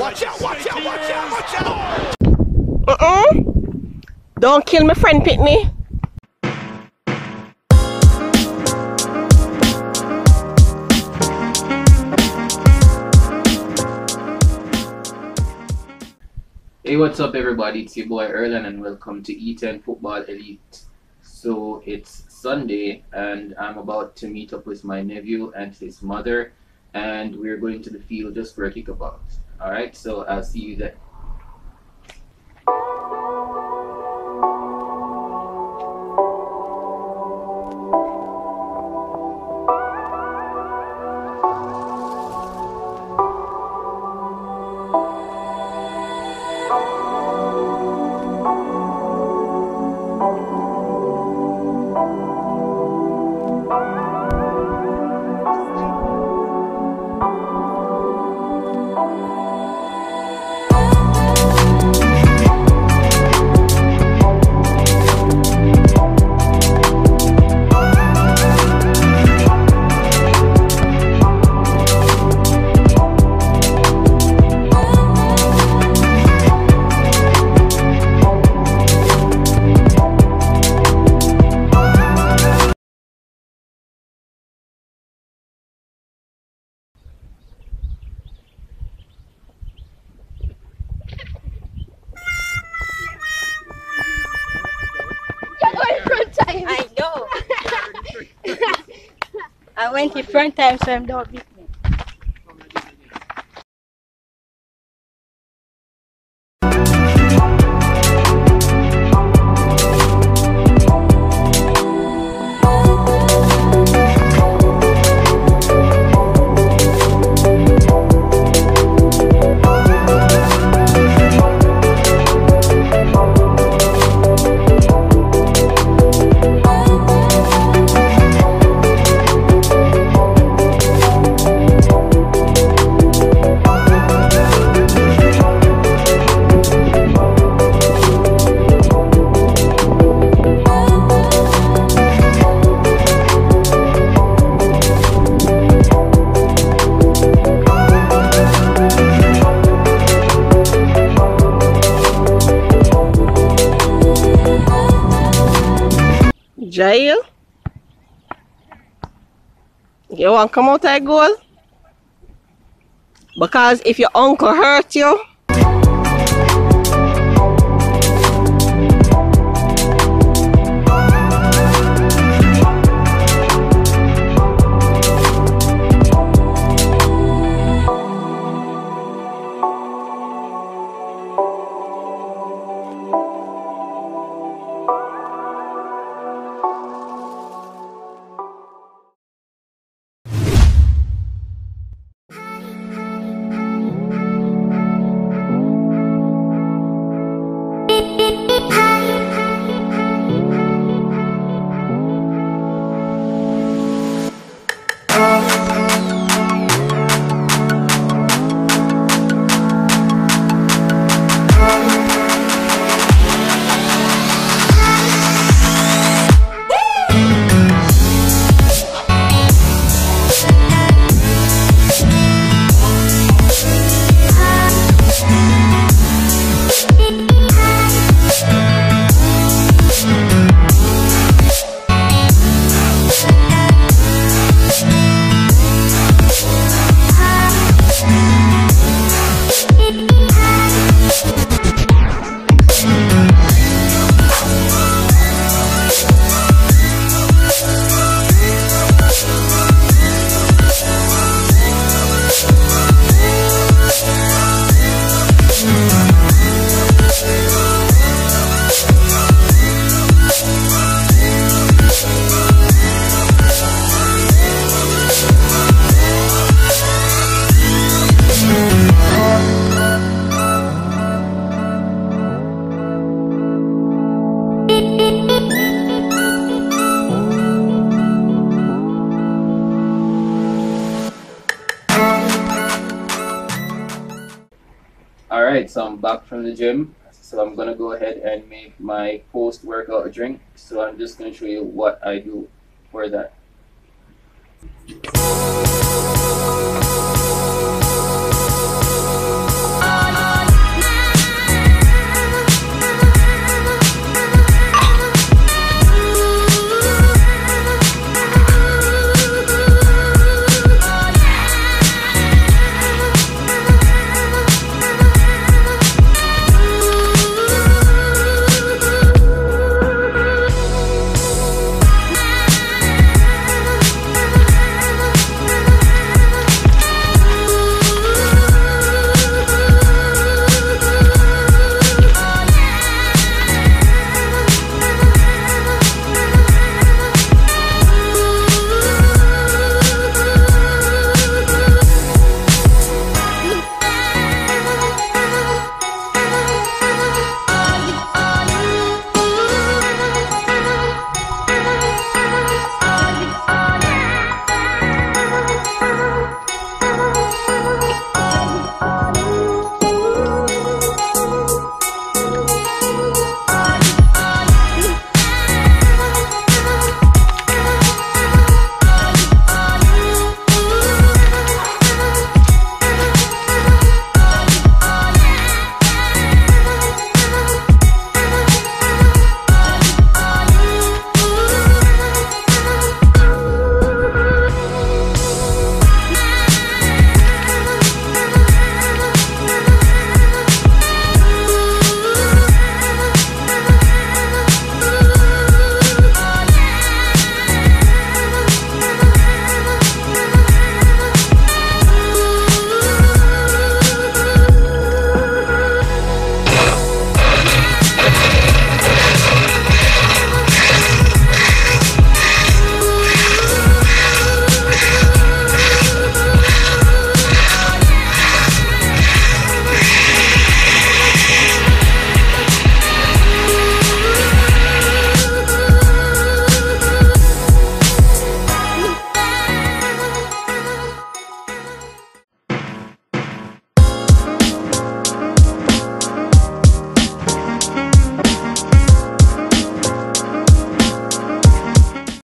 Watch out, watch out, watch out, watch out! Don't kill my friend, Pitney. Hey, what's up everybody, it's your boy Earlon and welcome to E10 Football Elite. So it's Sunday and I'm about to meet up with my nephew and his mother, and we're going to the field just for a kickabout. Alright, so I'll see you there. I went in front time, so I'm not beat me. Jail, you want to come out of goal? Because if your uncle hurt you, so I'm back from the gym, so I'm gonna go ahead and make my post-workout drink. So I'm just gonna show you what I do for that.